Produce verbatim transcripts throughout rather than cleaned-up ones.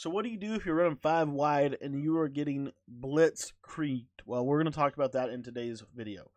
So what do you do if you're running five wide and you are getting blitzkrieged? Well, we're going to talk about that in today's video.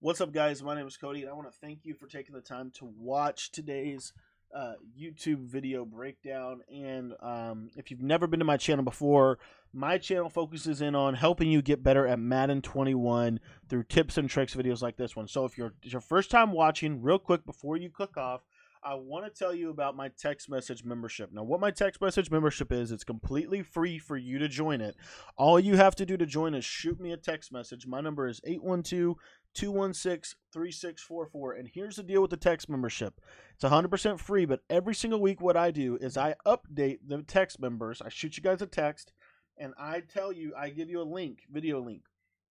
What's up, guys? My name is Cody, and I want to thank you for taking the time to watch today's uh, YouTube video breakdown. And um, if you've never been to my channel before, my channel focuses in on helping you get better at Madden twenty-one through tips and tricks videos like this one. So if you're it's your first time watching, real quick before you click off, I want to tell you about my text message membership. Now, what my text message membership is, it's completely free for you to join it. All you have to do to join is shoot me a text message. My number is eight one two, two one six, three six four four. And here's the deal with the text membership. It's one hundred percent free, but every single week what I do is I update the text members. I shoot you guys a text, and I tell you, I give you a link, video link.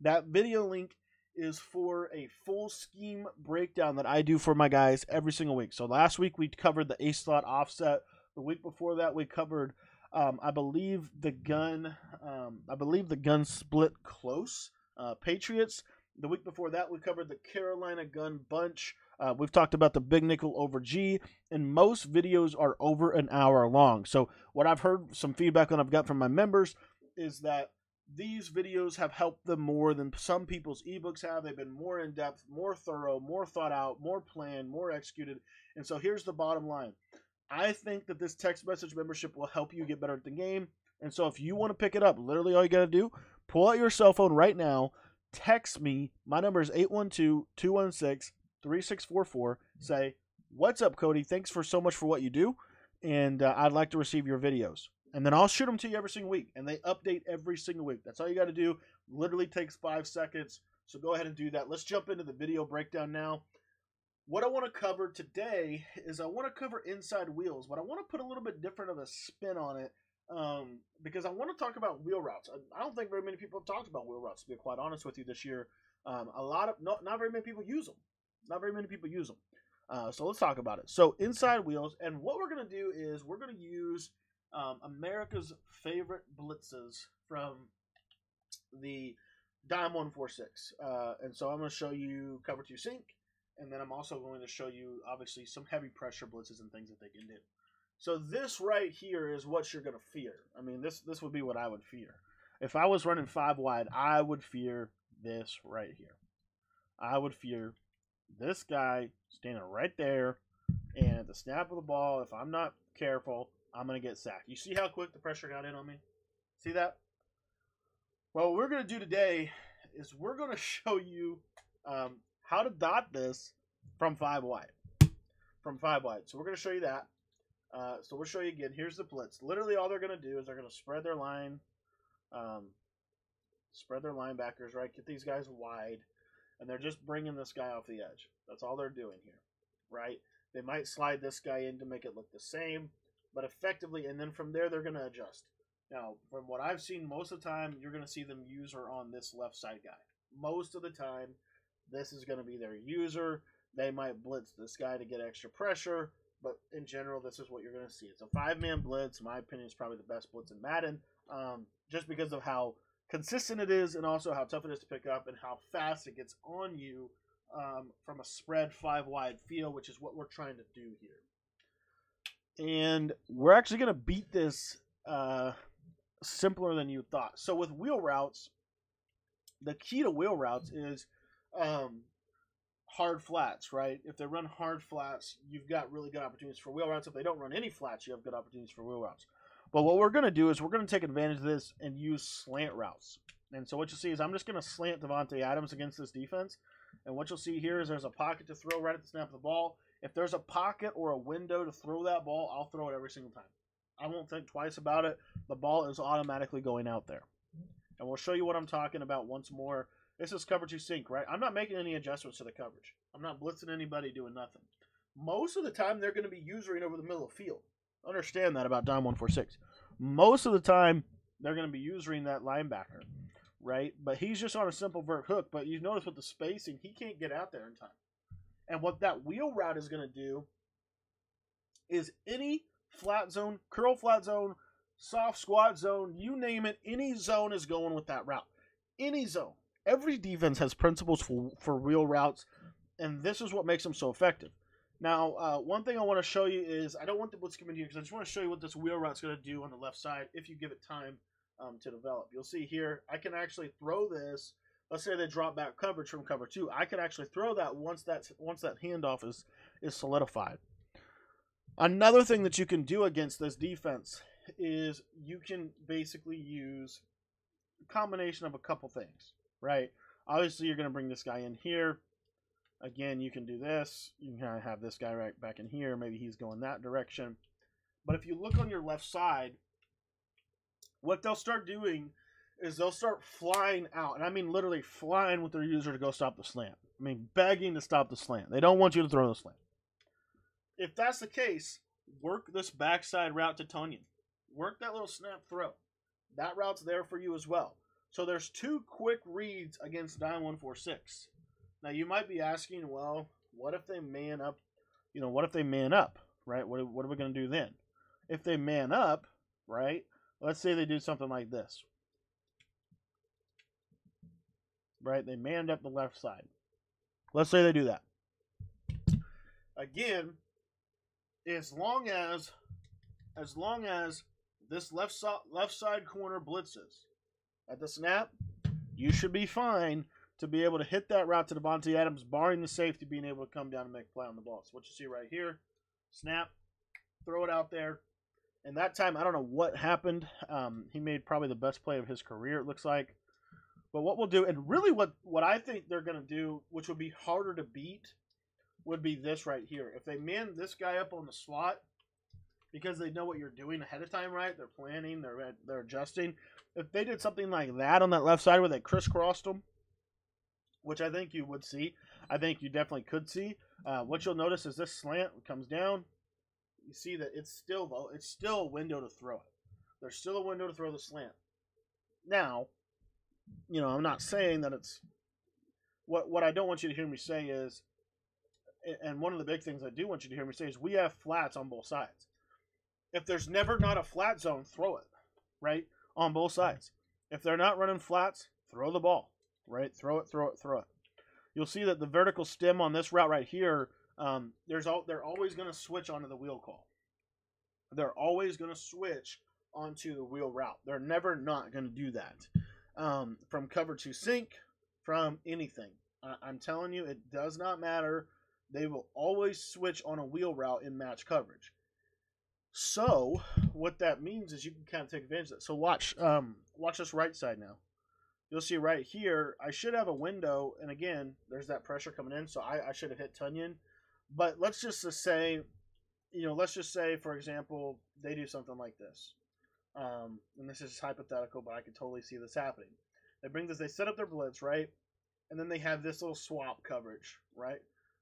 That video link is for a full scheme breakdown that I do for my guys every single week. So last week we covered the ace slot offset. The week before that we covered, um, I believe the gun, um, I believe the gun split close uh, Patriots. The week before that we covered the Carolina gun bunch. Uh, we've talked about the big nickel over G, and most videos are over an hour long. So what I've heard some feedback on I've got from my members is that these videos have helped them more than some people's ebooks have. They've been more in-depth, more thorough, more thought out, more planned, more executed. And so here's the bottom line. I think that this text message membership will help you get better at the game. And so if you want to pick it up, literally all you got to do, pull out your cell phone right now, text me. My number is eight one two, two one six, three six four four. Say, "What's up, Cody? Thanks for so much for what you do. And uh, I'd like to receive your videos." And then I'll shoot them to you every single week, and they update every single week. That's all you got to do. Literally takes five seconds. So go ahead and do that. Let's jump into the video breakdown now. What I want to cover today is I want to cover inside wheels, but I want to put a little bit different of a spin on it um, because I want to talk about wheel routes. I don't think very many people have talked about wheel routes, to be quite honest with you, this year. Um, a lot of not, not very many people use them. Not very many people use them. Uh, so let's talk about it. So inside wheels, and what we're going to do is we're going to use – Um, America's favorite blitzes from the Dime one four six. Uh, and so I'm going to show you cover two sink, and then I'm also going to show you, obviously, some heavy pressure blitzes and things that they can do. So this right here is what you're going to fear. I mean, this, this would be what I would fear. If I was running five wide, I would fear this right here. I would fear this guy standing right there, and at the snap of the ball, if I'm not careful, I'm going to get sacked. You see how quick the pressure got in on me? See that? Well, what we're going to do today is we're going to show you um, how to dot this from five wide. From five wide. So we're going to show you that. Uh, so we'll show you again. Here's the blitz. Literally all they're going to do is they're going to spread their line, um, spread their linebackers, right? Get these guys wide, and they're just bringing this guy off the edge. That's all they're doing here, right? They might slide this guy in to make it look the same. But effectively, and then from there, they're going to adjust. Now, from what I've seen, most of the time, you're going to see them user on this left side guy. Most of the time, this is going to be their user. They might blitz this guy to get extra pressure. But in general, this is what you're going to see. It's a five-man blitz. In my opinion, it's probably the best blitz in Madden. Um, just because of how consistent it is, and also how tough it is to pick up, and how fast it gets on you um, from a spread five-wide feel, which is what we're trying to do here. And we're actually going to beat this uh, simpler than you thought. So with wheel routes, the key to wheel routes is um, hard flats, right? If they run hard flats, you've got really good opportunities for wheel routes. If they don't run any flats, you have good opportunities for wheel routes. But what we're going to do is we're going to take advantage of this and use slant routes. And so what you'll see is I'm just going to slant Davante Adams against this defense. And what you'll see here is there's a pocket to throw right at the snap of the ball. If there's a pocket or a window to throw that ball, I'll throw it every single time. I won't think twice about it. The ball is automatically going out there. And we'll show you what I'm talking about once more. This is cover two sync, right? I'm not making any adjustments to the coverage. I'm not blitzing anybody, doing nothing. Most of the time, they're going to be usering over the middle of the field. Understand that about Dime one four six. Most of the time, they're going to be usering that linebacker, right? But he's just on a simple vert hook. But you notice with the spacing, he can't get out there in time. And what that wheel route is going to do is any flat zone, curl flat zone, soft squat zone, you name it, any zone is going with that route. Any zone. Every defense has principles for, for wheel routes, and this is what makes them so effective. Now, uh, one thing I want to show you is, I don't want the blitz to come in here because I just want to show you what this wheel route's going to do on the left side if you give it time um, to develop. You'll see here, I can actually throw this. Let's say they drop back coverage from cover two. I can actually throw that once that, once that handoff is, is solidified. Another thing that you can do against this defense is you can basically use a combination of a couple things, right? Obviously, you're going to bring this guy in here. Again, you can do this. You can kind of have this guy right back in here. Maybe he's going that direction. But if you look on your left side, what they'll start doing is they'll start flying out. And I mean literally flying with their user to go stop the slant. I mean begging to stop the slant. They don't want you to throw the slant. If that's the case, work this backside route to Tonyan. Work that little snap throw. That route's there for you as well. So there's two quick reads against dime one four six. Now, you might be asking, well, what if they man up? You know, what if they man up, right? What, what are we going to do then? If they man up, right, let's say they do something like this. Right, they manned up the left side. Let's say they do that. Again, as long as, as long as this left, so left side corner blitzes at the snap, you should be fine to be able to hit that route to Davante Adams, barring the safety being able to come down and make a play on the ball. So what you see right here, snap, throw it out there. And that time, I don't know what happened. Um, he made probably the best play of his career, it looks like. But what we'll do, and really what, what I think they're going to do, which would be harder to beat, would be this right here. If they man this guy up on the slot, because they know what you're doing ahead of time, right? They're planning, they're, they're adjusting. If they did something like that on that left side where they crisscrossed him, which I think you would see. I think you definitely could see. Uh, what you'll notice is this slant comes down. You see that it's still though. It's still a window to throw it. There's still a window to throw the slant. Now, you know, I'm not saying that it's... What, what I don't want you to hear me say is, and one of the big things I do want you to hear me say is, we have flats on both sides. If there's never not a flat zone, throw it, right, on both sides. If they're not running flats, throw the ball. Right? Throw it, throw it, throw it. You'll see that the vertical stem on this route right here, um, there's all, they're always going to switch onto the wheel call. They're always going to switch onto the wheel route. They're never not going to do that. Um, from cover to sink, from anything. I, I'm telling you, it does not matter. They will always switch on a wheel route in match coverage. So, what that means is you can kind of take advantage of that. So, watch, um, watch this right side now. You'll see right here, I should have a window, and again, there's that pressure coming in, so I, I should have hit Tonyan. But let's just say, you know, let's just say, for example, they do something like this. Um, and this is hypothetical, but I could totally see this happening. They bring this, they set up their blitz, right? And then they have this little swap coverage, right?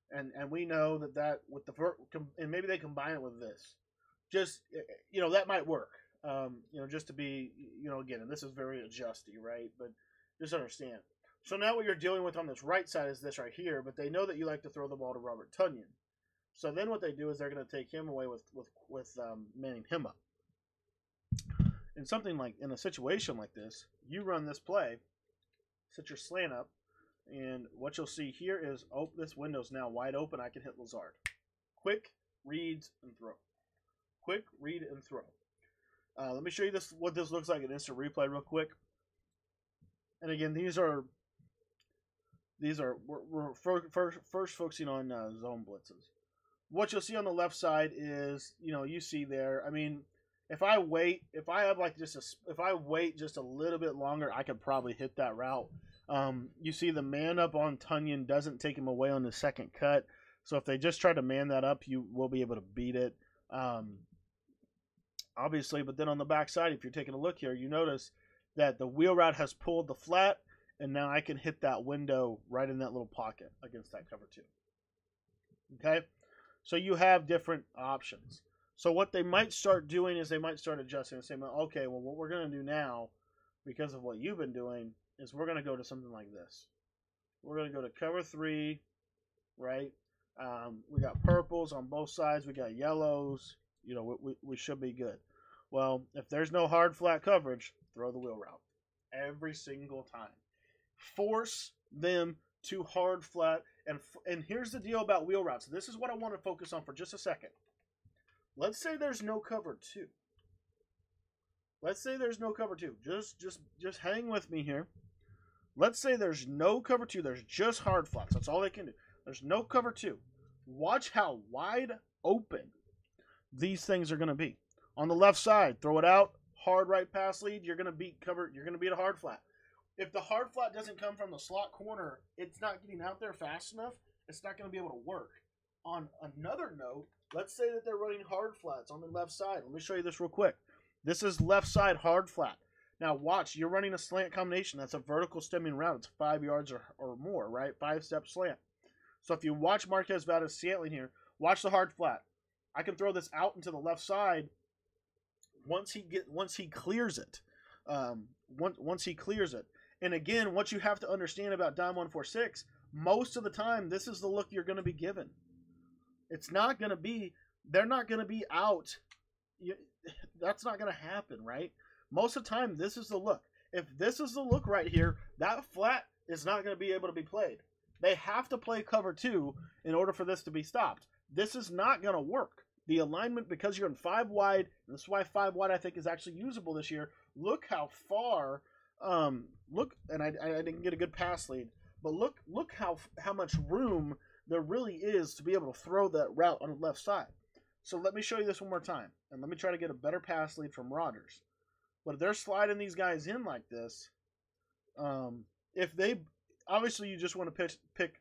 And and we know that that, with the vert, and maybe they combine it with this. Just, you know, that might work. Um, you know, just to be, you know, again, and this is very adjusty, right? But just understand. So now what you're dealing with on this right side is this right here, but they know that you like to throw the ball to Robert Tonyan. So then what they do is they're going to take him away with with, with um, manning him up. And something like, in a situation like this, you run this play, set your slant up, and what you'll see here is, oh, this window's now wide open. I can hit Lazard. Quick reads and throw. Quick read and throw. Uh, let me show you this what this looks like in instant replay real quick. And again, these are these are we're, we're first first focusing on uh, zone blitzes. What you'll see on the left side is, you know, you see there. I mean, if I wait, if I have like just a, if I wait just a little bit longer, I could probably hit that route. Um, you see the man up on Tonyan doesn't take him away on the second cut. So if they just try to man that up, you will be able to beat it. Um, obviously, but then on the back side, if you're taking a look here, you notice that the wheel route has pulled the flat, and now I can hit that window right in that little pocket against that cover two. Okay? So you have different options. So what they might start doing is they might start adjusting and saying, okay, well, what we're going to do now, because of what you've been doing, is we're going to go to something like this. We're going to go to cover three, right? Um, we got purples on both sides. We got yellows. You know, we, we, we should be good. Well, if there's no hard flat coverage, throw the wheel route every single time. Force them to hard flat And, and here's the deal about wheel routes. This is what I want to focus on for just a second. Let's say there's no cover two. Let's say there's no cover two. Just, just, just hang with me here. Let's say there's no cover two. There's just hard flats. That's all they can do. There's no cover two. Watch how wide open these things are going to be. On the left side, throw it out. Hard right pass lead. You're going to beat cover. You're going to beat a hard flat. If the hard flat doesn't come from the slot corner, it's not getting out there fast enough. It's not going to be able to work. On another note, let's say that they're running hard flats on the left side. Let me show you this real quick. This is left side hard flat. Now watch, you're running a slant combination. That's a vertical stemming route. It's five yards or, or more, right? Five-step slant. So if you watch Marquez Valdes-Scantling here, watch the hard flat. I can throw this out into the left side once he get once he clears it. Um, once once he clears it. And again, what you have to understand about dime one four six, most of the time, this is the look you're going to be given. It's not going to be, they're not going to be out. You, that's not going to happen, right? Most of the time, this is the look. If this is the look right here, that flat is not going to be able to be played. They have to play cover two in order for this to be stopped. This is not going to work. The alignment, because you're in five wide, and this is why five wide I think is actually usable this year. Look how far... Um, look, and I, I didn't get a good pass lead, but look, look how, how much room there really is to be able to throw that route on the left side. So let me show you this one more time, and let me try to get a better pass lead from Rodgers. But if they're sliding these guys in like this, um, if they, obviously you just want to pick, pick,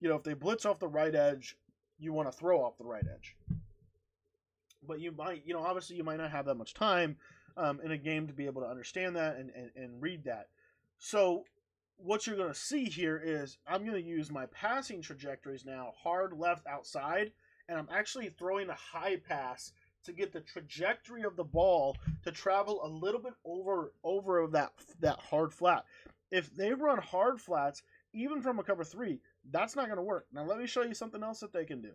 you know, if they blitz off the right edge, you want to throw off the right edge. But you might, you know, obviously you might not have that much time Um, in a game to be able to understand that and, and, and read that. So what you're going to see here is I'm going to use my passing trajectories now, hard left outside, and I'm actually throwing a high pass to get the trajectory of the ball to travel a little bit over over that, that hard flat. If they run hard flats, even from a cover three, that's not going to work. Now let me show you something else that they can do.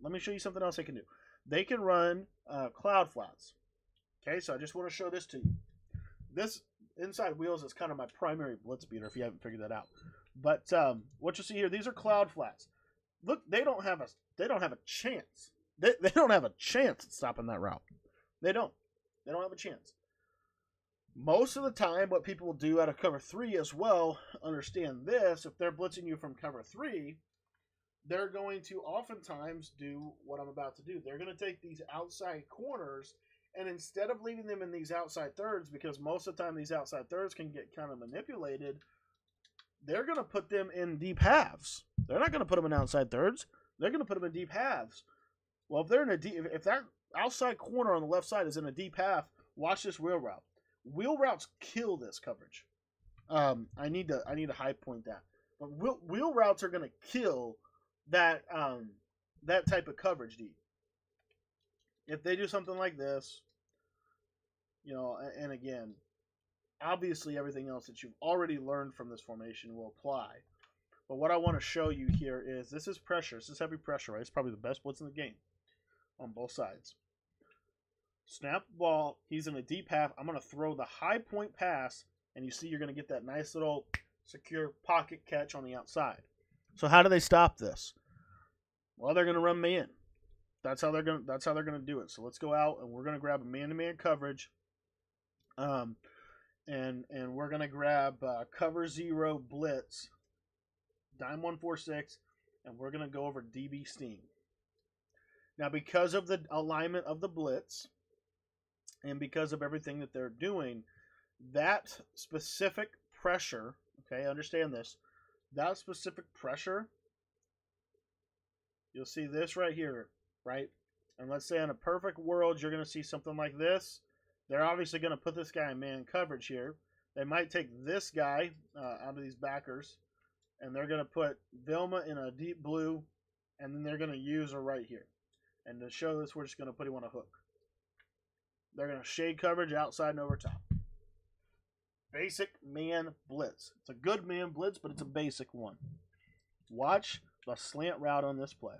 Let me show you something else they can do. They can run uh, cloud flats. Okay, so I just want to show this to you. This inside wheels is kind of my primary blitz beater, if you haven't figured that out. But um, what you see here, these are cloud flats. Look, they don't have a they don't have a chance. They they don't have a chance at stopping that route. They don't. They don't have a chance. Most of the time, what people will do out of cover three as well, understand this: if they're blitzing you from cover three, they're going to oftentimes do what I'm about to do. They're going to take these outside corners. And instead of leaving them in these outside thirds, because most of the time these outside thirds can get kind of manipulated, they're going to put them in deep halves. They're not going to put them in outside thirds. They're going to put them in deep halves. Well, if they're in a deep, if that outside corner on the left side is in a deep half, watch this wheel route. Wheel routes kill this coverage. Um, I need to I need to high point that. But wheel, wheel routes are going to kill that um, that type of coverage deep. If they do something like this, you know, and again, obviously everything else that you've already learned from this formation will apply. But what I want to show you here is this is pressure. This is heavy pressure, right? It's probably the best blitz in the game on both sides. Snap the ball. He's in a deep half. I'm going to throw the high point pass, and you see you're going to get that nice little secure pocket catch on the outside. So how do they stop this? Well, they're going to run me in. That's how they're gonna. That's how they're gonna do it. So let's go out and we're gonna grab a man-to-man coverage, um, and and we're gonna grab uh, cover zero blitz, dime one four six, and we're gonna go over D B steam. Now, because of the alignment of the blitz, and because of everything that they're doing, that specific pressure. Okay, understand this. That specific pressure. You'll see this right here. Right? And let's say in a perfect world, you're going to see something like this. They're obviously going to put this guy in man coverage here. They might take this guy uh, out of these backers, and they're going to put Vilma in a deep blue, and then they're going to use her right here. And to show this, we're just going to put him on a hook. They're going to shade coverage outside and over top. Basic man blitz. It's a good man blitz, but it's a basic one. Watch the slant route on this play.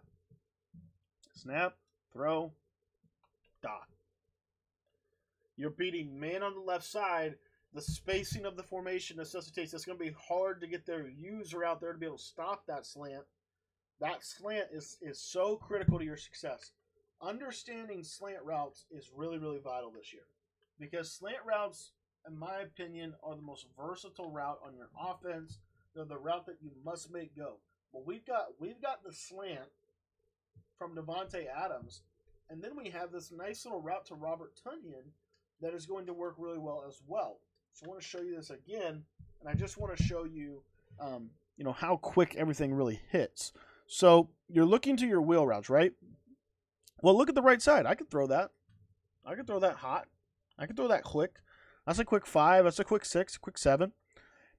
Snap, throw, dot. You're beating man on the left side, The spacing of the formation necessitates it's going to be hard to get their user out there to be able to stop that slant. That slant is, is so critical to your success. Understanding slant routes is really, really vital this year, because slant routes, in my opinion, are the most versatile route on your offense. They're the route that you must make go. But we've got we've got the slant from Davante Adams, and then we have this nice little route to Robert Tonyan that is going to work really well as well. So I want to show you this again, and I just want to show you, um, you know, how quick everything really hits. So you're looking to your wheel routes, right? Well, look at the right side. I could throw that. I could throw that hot. I could throw that quick. That's a quick five. That's a quick six, a quick seven.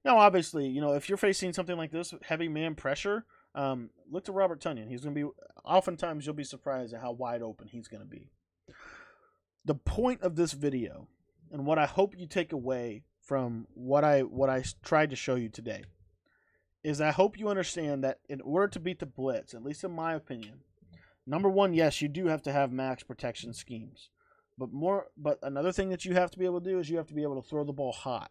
Now, obviously, you know, if you're facing something like this, heavy man pressure, um, look to Robert Tonyan. He's going to be, oftentimes you'll be surprised at how wide open he's going to be. The point of this video, and what I hope you take away from what I what I tried to show you today, is I hope you understand that in order to beat the blitz, at least in my opinion, number one, yes, you do have to have max protection schemes. But more, but another thing that you have to be able to do is you have to be able to throw the ball hot,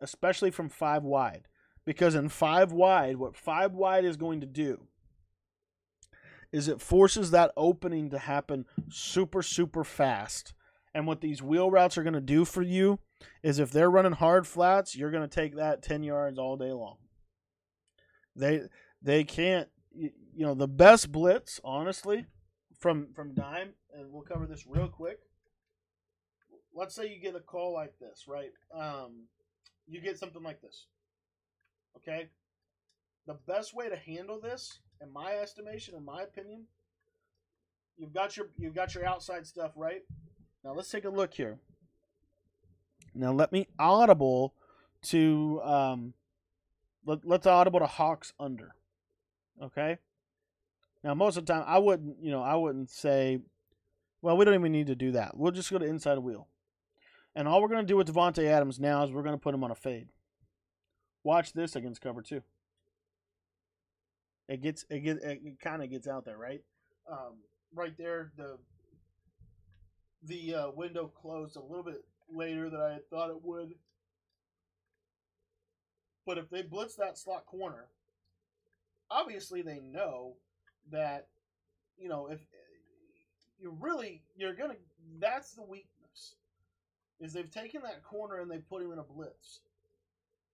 especially from five wide. Because in five wide, what five wide is going to do is it forces that opening to happen super, super fast. And what these wheel routes are going to do for you is if they're running hard flats, you're going to take that ten yards all day long. They they can't, you know, the best blitz, honestly, from, from dime, and we'll cover this real quick. Let's say you get a call like this, right? Um, you get something like this, okay? The best way to handle this, in my estimation, in my opinion, you've got your you've got your outside stuff, right? Now let's take a look here. Now let me audible to um, let, let's audible to Hawks under, okay? Now most of the time I wouldn't you know I wouldn't say, well, we don't even need to do that. We'll just go to inside wheel, and all we're going to do with Davante Adams now is we're going to put him on a fade. Watch this against cover two. It gets it get it kind of gets out there, right? Um, right there, the the uh, window closed a little bit later than I had thought it would. But if they blitz that slot corner, obviously they know that, you know, if you really you're gonna that's the weakness, is they've taken that corner and they put him in a blitz,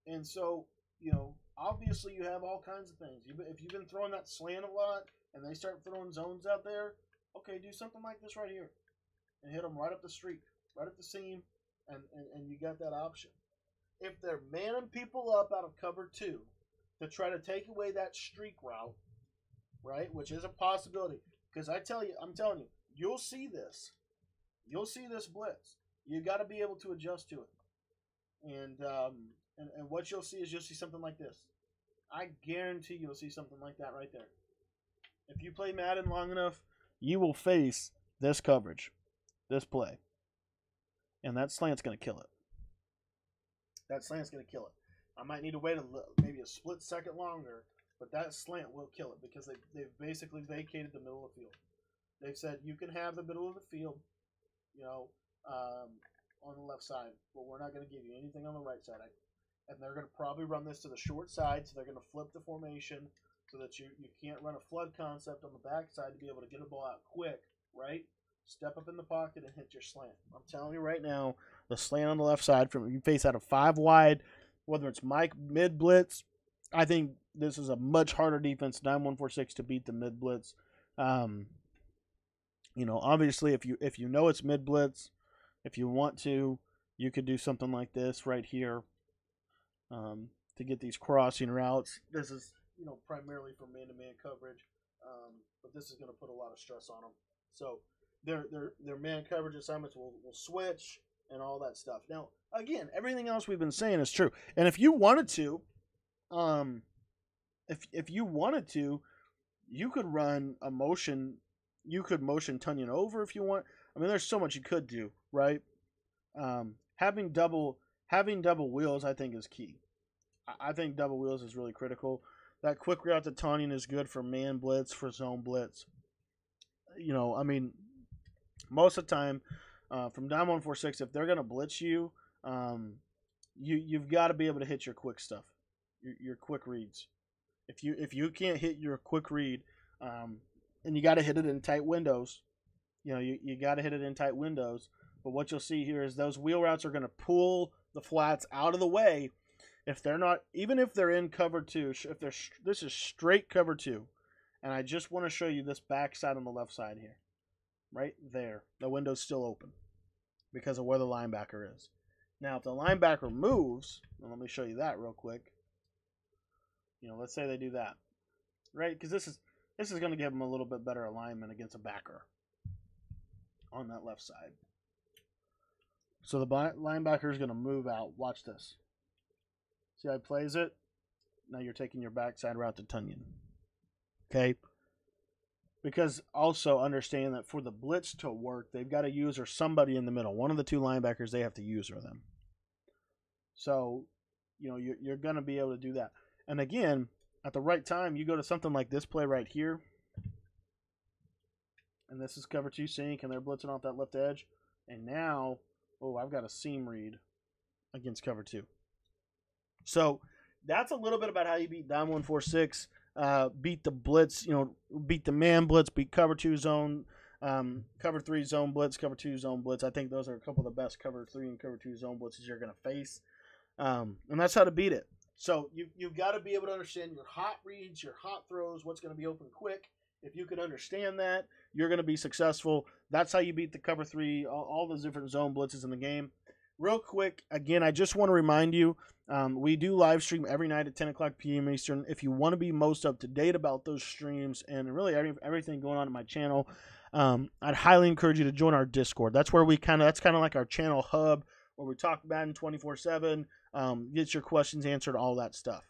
and so you know. Obviously, you have all kinds of things. If you've been throwing that slant a lot and they start throwing zones out there, okay, do something like this right here and hit them right up the street, right up the seam, and, and, and you got that option. If they're manning people up out of cover two to try to take away that streak route, right, which is a possibility, because I tell you, I'm telling you, you'll see this. You'll see this blitz. You've got to be able to adjust to it. And, um, and, and what you'll see is you'll see something like this. I guarantee you'll see something like that right there. If you play Madden long enough, you will face this coverage, this play. And that slant's going to kill it. That slant's going to kill it. I might need to wait a little, maybe a split second longer, but that slant will kill it because they, they've basically vacated the middle of the field. They've said you can have the middle of the field, you know, um, on the left side, but we're not going to give you anything on the right side. I, And they're going to probably run this to the short side, so they're going to flip the formation so that you, you can't run a flood concept on the backside to be able to get a ball out quick, right? Step up in the pocket and hit your slant. I'm telling you right now, the slant on the left side, from you face out of five wide, whether it's Mike mid blitz, I think this is a much harder defense, nine one four six, to beat the mid blitz. Um, you know, obviously, if you if you know it's mid blitz, if you want to, you could do something like this right here. Um, to get these crossing routes. This is, you know, primarily for man-to-man coverage, um, but this is going to put a lot of stress on them. So their their their man coverage assignments will will switch and all that stuff. Now, again, everything else we've been saying is true. And if you wanted to, um, if if you wanted to, you could run a motion. You could motion Tonyan over if you want. I mean, there's so much you could do, right? Um, having double. Having double wheels, I think, is key. I think double wheels is really critical. That quick route to Tonyan is good for man blitz, for zone blitz. You know, I mean, most of the time, uh, from dime one four six, if they're going to blitz you, um, you you've got to be able to hit your quick stuff, your, your quick reads. If you if you can't hit your quick read, um, and you got to hit it in tight windows, you know you you got to hit it in tight windows. But what you'll see here is those wheel routes are going to pull the flats out of the way. If they're not, even if they're in cover two, if they're this is straight cover two, and I just want to show you this backside on the left side here, right there. The window's still open because of where the linebacker is. Now, if the linebacker moves, and let me show you that real quick. You know, let's say they do that, right? Because this is this is going to give them a little bit better alignment against a backer on that left side. So the linebacker is going to move out. Watch this. See how he plays it? Now you're taking your backside route to Tonyan. Okay? Because also understand that for the blitz to work, they've got a user somebody in the middle. One of the two linebackers they have to use or them. So, you know, you're, you're going to be able to do that. And again, at the right time, you go to something like this play right here. And this is cover two sink, and they're blitzing off that left edge. And now, oh, I've got a seam read against cover two. So that's a little bit about how you beat Dime one four six, uh, beat the blitz, you know, beat the man blitz, beat cover two zone, um, cover three zone blitz, cover two zone blitz. I think those are a couple of the best cover three and cover two zone blitzes you're going to face. Um, and that's how to beat it. So you, you've got to be able to understand your hot reads, your hot throws, what's going to be open quick. If you can understand that, you're going to be successful. That's how you beat the cover three, all, all those different zone blitzes in the game. Real quick, again, I just want to remind you, um, we do live stream every night at ten o'clock p m Eastern. If you want to be most up to date about those streams and really every, everything going on in my channel, um, I'd highly encourage you to join our Discord. That's where we kind of, that's kind of like our channel hub where we talk Madden twenty-four seven, um, get your questions answered, all that stuff.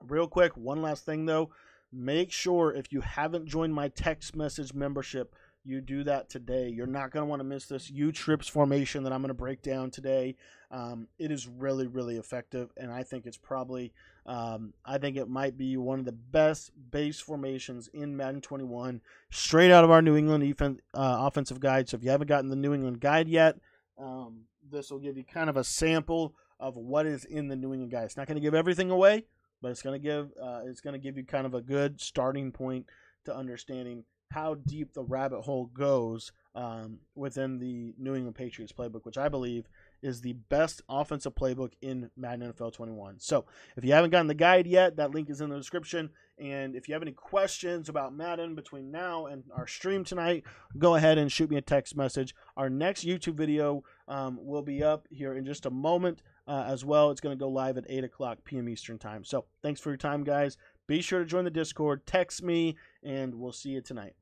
Real quick, one last thing though, make sure if you haven't joined my text message membership, you do that today. You're not going to want to miss this U-trips formation that I'm going to break down today. Um, it is really, really effective, and I think it's probably, um, I think it might be one of the best base formations in Madden twenty-one, straight out of our New England defense, uh, offensive guide. So if you haven't gotten the New England guide yet, um, this will give you kind of a sample of what is in the New England guide. It's not going to give everything away, but it's going to give, uh, it's going to give you kind of a good starting point to understanding how deep the rabbit hole goes um, within the New England Patriots playbook, which I believe is the best offensive playbook in Madden N F L twenty-one. So if you haven't gotten the guide yet, that link is in the description. And if you have any questions about Madden between now and our stream tonight, go ahead and shoot me a text message. Our next YouTube video um, will be up here in just a moment uh, as well. It's going to go live at eight o'clock p m Eastern time. So thanks for your time, guys. Be sure to join the Discord, text me, and we'll see you tonight.